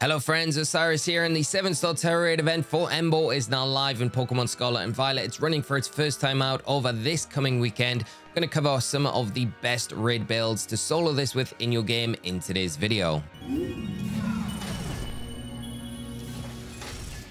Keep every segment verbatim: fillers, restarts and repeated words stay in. Hello friends, Osiris here, and the seven star Terror Raid event for Emboar is now live in Pokemon Scarlet and Violet. It's running for its first time out over this coming weekend. I'm going to cover some of the best raid builds to solo this with in your game in today's video.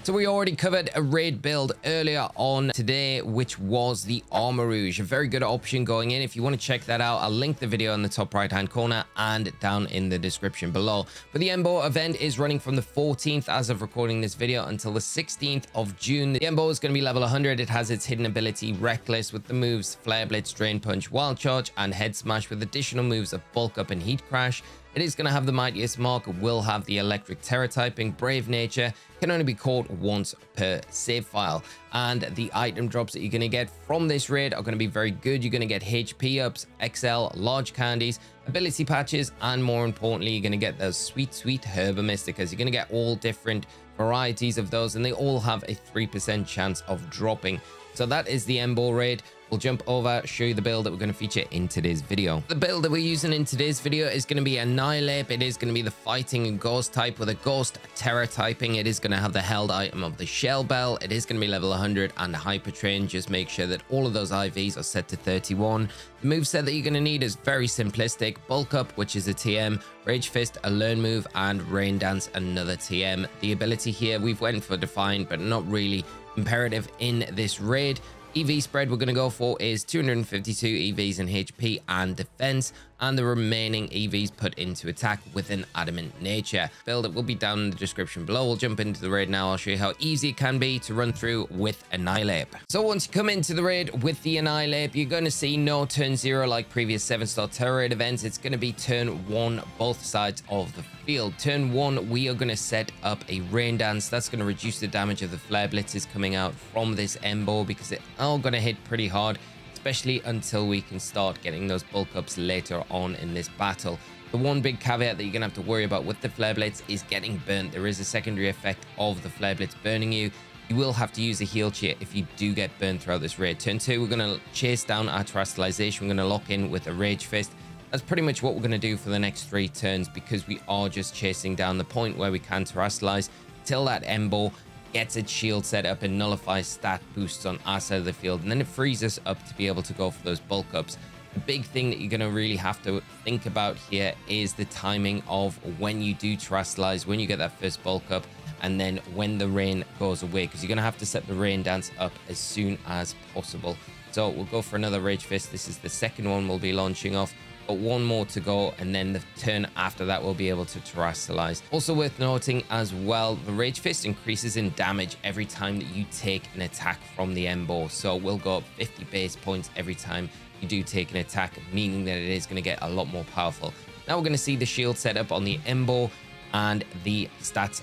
So we already covered a raid build earlier on today, which was the Armarouge. A very good option going in. If you want to check that out, I'll link the video in the top right-hand corner and down in the description below. But the Emboar event is running from the fourteenth, as of recording this video, until the sixteenth of June. The Emboar is going to be level one hundred. It has its hidden ability Reckless with the moves Flare Blitz, Drain Punch, Wild Charge, and Head Smash, with additional moves of Bulk Up and Heat Crash. It is going to have the Mightiest Mark, will have the Electric Terror typing, Brave Nature, can only be caught once per save file. And the item drops that you're going to get from this raid are going to be very good. You're going to get H P ups, X L, large candies, ability patches, and more importantly, you're going to get those sweet, sweet Herba Mysticas. You're going to get all different varieties of those, and they all have a three percent chance of dropping. So that is the Emboar raid. We'll jump over, show you the build that we're going to feature in today's video. The build that we're using in today's video is going to be Annihilape. It is going to be the Fighting and Ghost type with a Ghost Terror typing. It is going to have the held item of the Shell Bell. It is going to be level one hundred and Hyper Train. Just make sure that all of those I Vs are set to thirty-one. The moveset that you're going to need is very simplistic. Bulk Up, which is a T M. Rage Fist, a learn move. And Rain Dance, another T M. The ability here, we've went for Defiant, but not really imperative in this raid. E V spread we're going to go for is two hundred fifty-two E Vs in H P and defense, and the remaining E Vs put into attack with an Adamant nature. Build it will be down in the description below. We'll jump into the raid now. I'll show you how easy it can be to run through with Annihilape. So once you come into the raid with the Annihilape, you're going to see no turn zero like previous seven star Terror Raid events. It's going to be turn one, both sides of the field. Turn one, we are going to set up a Rain Dance. That's going to reduce the damage of the Flare Blitzes coming out from this Emboar, because it all going to hit pretty hard, especially until we can start getting those bulk ups later on in this battle. The one big caveat that you're going to have to worry about with the Flare Blitz is getting burnt. There is a secondary effect of the Flare Blitz burning you. You will have to use a heal cheat if you do get burnt throughout this raid. Turn two, we're going to chase down our Terastallization. We're going to lock in with a Rage Fist. That's pretty much what we're going to do for the next three turns, because we are just chasing down the point where we can Terastallize till that Emboar gets its shield set up and nullifies stat boosts on our side of the field, and then it frees us up to be able to go for those bulk ups. The big thing that you're going to really have to think about here is the timing of when you do terrestrialize, when you get that first bulk up, and then when the rain goes away, because you're going to have to set the Rain Dance up as soon as possible. So we'll go for another Rage Fist. This is the second one we'll be launching off, but one more to go, and then the turn after that we'll be able to terrestrialize. Also worth noting as well, the Rage Fist increases in damage every time that you take an attack from the Emboar, so we'll go up fifty base points every time you do take an attack, meaning that it is going to get a lot more powerful. Now we're going to see the shield set up on the Emboar and the stats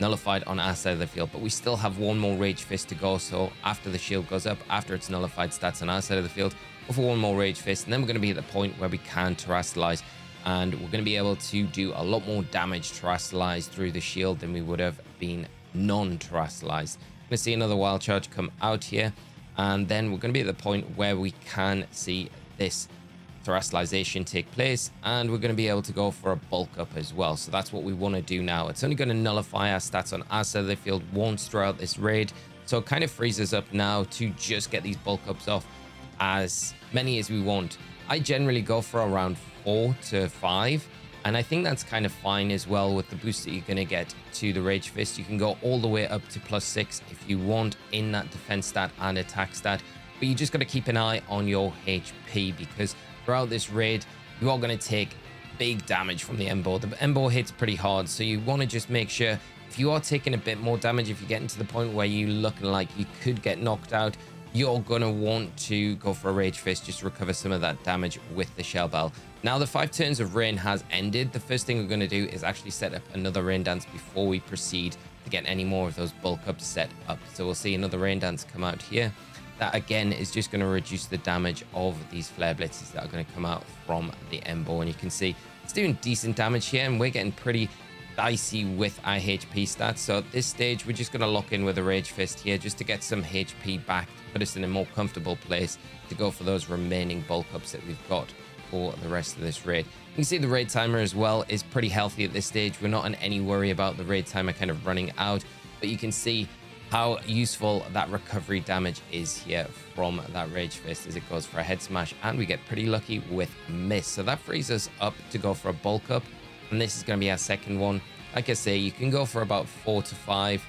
nullified on our side of the field, but we still have one more Rage Fist to go. So after the shield goes up, after it's nullified stats on our side of the field, go for one more Rage Fist, and then we're going to be at the point where we can terrestrialize, and we're going to be able to do a lot more damage terrestrialized through the shield than we would have been non-terrestrialized. We're going to see another Wild Charge come out here, and then we're going to be at the point where we can see this terrestrialization take place, and we're going to be able to go for a bulk up as well. So that's what we want to do now. It's only going to nullify our stats on our side of the field once throughout this raid, so it kind of frees us up now to just get these bulk ups off as many as we want. I generally go for around four to five, and I think that's kind of fine as well. With the boost that you're going to get to the Rage Fist, you can go all the way up to plus six if you want in that defense stat and attack stat, but you just got to keep an eye on your H P, because throughout this raid you are going to take big damage from the Emboar. The Emboar hits pretty hard, so you want to just make sure if you are taking a bit more damage, if you're getting to the point where you looking like you could get knocked out, you're going to want to go for a Rage Fist just to recover some of that damage with the Shell Bell. Now the five turns of rain has ended. The first thing we're going to do is actually set up another Rain Dance before we proceed to get any more of those bulk ups set up. So we'll see another Rain Dance come out here. That again is just going to reduce the damage of these Flare Blitzes that are going to come out from the Emboar. And you can see it's doing decent damage here, and we're getting pretty dicey with our H P stats. So at this stage, we're just going to lock in with a Rage Fist here just to get some H P back, put us in a more comfortable place to go for those remaining bulk ups that we've got. for the rest of this raid. You can see the raid timer as well is pretty healthy at this stage. We're not in any worry about the raid timer kind of running out, but you can see how useful that recovery damage is here from that Rage Fist as it goes for a head smash, and we get pretty lucky with a miss. So that frees us up to go for a bulk up, and this is going to be our second one. Like I say, you can go for about four to five.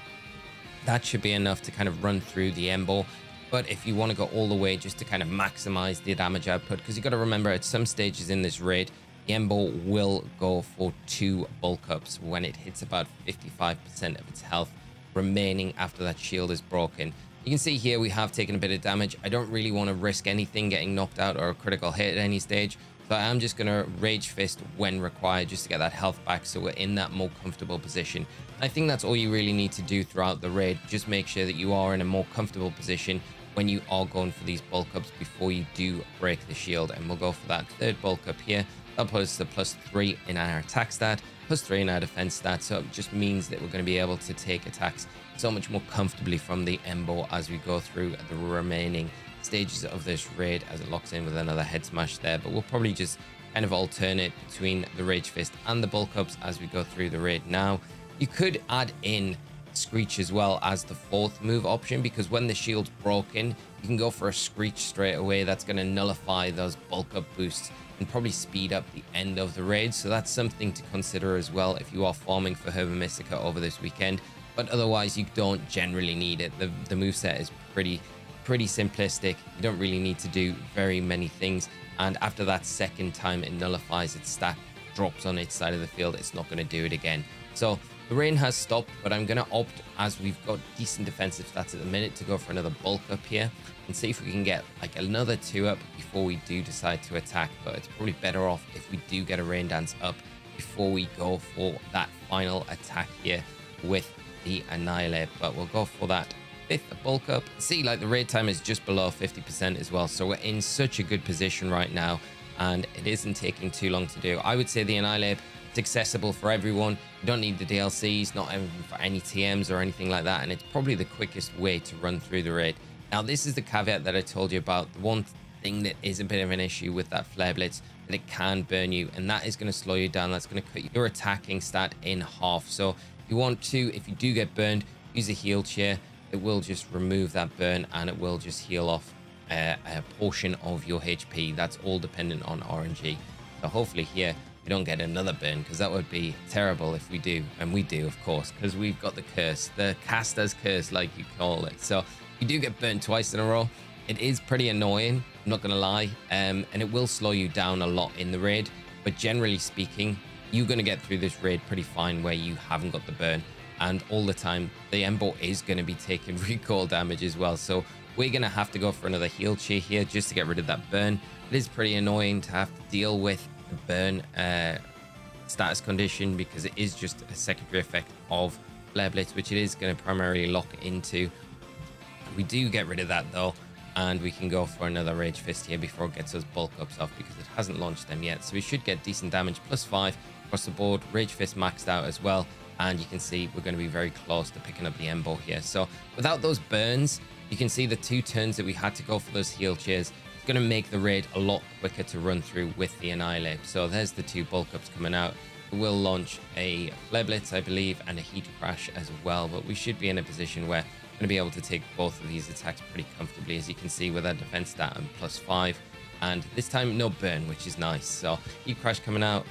That should be enough to kind of run through the Emboar. But if you want to go all the way just to kind of maximize the damage output, because you've got to remember at some stages in this raid, the Emboar will go for two bulk ups when it hits about fifty-five percent of its health remaining after that shield is broken. You can see here we have taken a bit of damage. I don't really want to risk anything getting knocked out or a critical hit at any stage, so I'm just going to Rage Fist when required just to get that health back so we're in that more comfortable position. I think that's all you really need to do throughout the raid. Just make sure that you are in a more comfortable position when you are going for these bulk ups before you do break the shield. And we'll go for that third bulk up here. That'll put us to plus three in our attack stat, plus three in our defense stat. So it just means that we're going to be able to take attacks so much more comfortably from the Emboar as we go through the remaining stages of this raid, as it locks in with another head smash there. But we'll probably just kind of alternate between the Rage Fist and the bulk ups as we go through the raid. Now you could add in Screech as well as the fourth move option, because when the shield's broken you can go for a Screech straight away. That's going to nullify those bulk up boosts and probably speed up the end of the raid, so that's something to consider as well if you are farming for Herba Mystica over this weekend. But otherwise you don't generally need it. The, the moveset is pretty pretty simplistic. You don't really need to do very many things, and after that second time it nullifies its stack, drops on its side of the field, it's not going to do it again. So the rain has stopped, but I'm going to opt, as we've got decent defensive stats at the minute, to go for another bulk up here and see if we can get like another two up before we do decide to attack. But it's probably better off if we do get a Rain Dance up before we go for that final attack here with the Annihilape. But we'll go for that fifth bulk up. See, like, the raid time is just below fifty percent as well, so we're in such a good position right now and it isn't taking too long to do. I would say the Annihilape is accessible for everyone. You don't need the D L Cs, not even for any T Ms or anything like that, and it's probably the quickest way to run through the raid. Now this is the caveat that I told you about. The one thing that is a bit of an issue with that Flare Blitz, that it can burn you, and that is going to slow you down. That's going to cut your attacking stat in half. So if you want to, if you do get burned, use a heal chair. It will just remove that burn and it will just heal off uh, a portion of your H P. That's all dependent on R N G. So hopefully here we don't get another burn, because that would be terrible if we do. And we do, of course, because we've got the curse, the caster's curse, like you call it. So you do get burned twice in a row. It is pretty annoying, I'm not going to lie, um, and it will slow you down a lot in the raid. But generally speaking, you're going to get through this raid pretty fine where you haven't got the burn. And all the time, the Emboar is going to be taking recoil damage as well. So we're going to have to go for another heal cheer here just to get rid of that burn. It is pretty annoying to have to deal with the burn uh, status condition, because it is just a secondary effect of Flare Blitz, which it is going to primarily lock into. We do get rid of that though, and we can go for another Rage Fist here before it gets those bulk ups off, because it hasn't launched them yet. So we should get decent damage, plus five across the board. Rage Fist maxed out as well. And you can see we're going to be very close to picking up the Emboar here. So without those burns, you can see the two turns that we had to go for those heal chairs. It's going to make the raid a lot quicker to run through with the Annihilape. So there's the two bulk ups coming out. We will launch a Flare Blitz, I believe, and a Heat Crash as well. But we should be in a position where we're going to be able to take both of these attacks pretty comfortably, as you can see with our defense stat and plus five. And this time, no burn, which is nice. So Heat Crash coming out.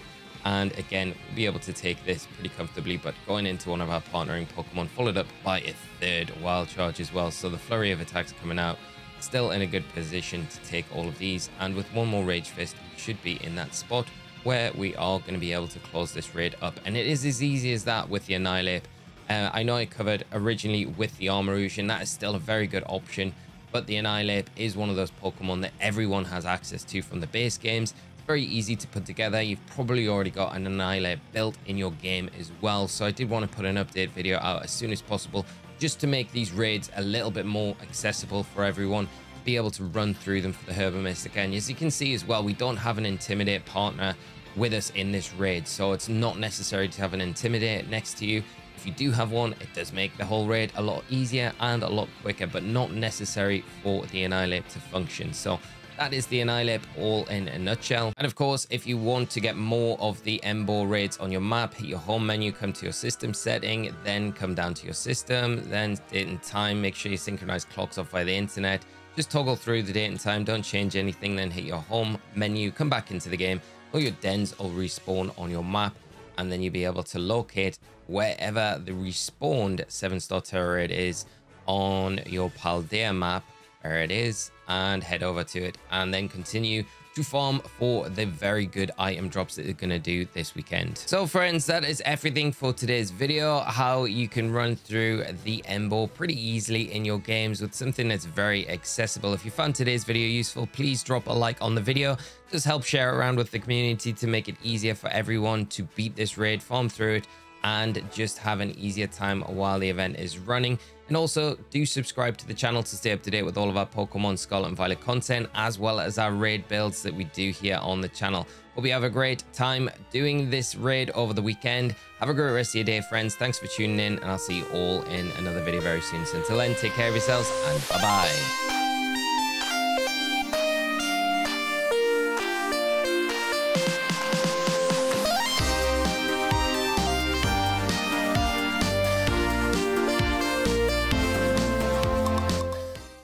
And again, we'll be able to take this pretty comfortably, but going into one of our partnering Pokemon, followed up by a third Wild Charge as well. So the flurry of attacks coming out, still in a good position to take all of these. And with one more Rage Fist, we should be in that spot where we are going to be able to close this raid up. And it is as easy as that with the Annihilape. Uh, I know I covered originally with the Armarouge, and that is still a very good option. But the Annihilape is one of those Pokemon that everyone has access to from the base games. Very easy to put together. You've probably already got an Annihilape built in your game as well, so I did want to put an update video out as soon as possible just to make these raids a little bit more accessible for everyone, be able to run through them for the Herba Mystica. And as you can see as well, we don't have an Intimidate partner with us in this raid, so it's not necessary to have an Intimidate next to you. If you do have one, it does make the whole raid a lot easier and a lot quicker, but not necessary for the Annihilape to function. So that is the Annihilape all in a nutshell. And of course, if you want to get more of the Emboar raids on your map, hit your home menu, come to your system setting, then come down to your system, then date and time. Make sure you synchronize clocks off by the internet. Just toggle through the date and time, don't change anything, then hit your home menu, come back into the game, or your dens will respawn on your map, and then you'll be able to locate wherever the respawned seven-star terror raid is on your Paldea map, where it is, and head over to it, and then continue to farm for the very good item drops that they're going to do this weekend. So friends, that is everything for today's video. How you can run through the Emboar pretty easily in your games with something that's very accessible. If you found today's video useful, please drop a like on the video. Just help share it around with the community to make it easier for everyone to beat this raid, farm through it, and just have an easier time while the event is running. And also do subscribe to the channel to stay up to date with all of our Pokemon Scarlet and Violet content, as well as our raid builds that we do here on the channel. Hope you have a great time doing this raid over the weekend. Have a great rest of your day, friends. Thanks for tuning in, and I'll see you all in another video very soon. So until then, take care of yourselves, and bye-bye.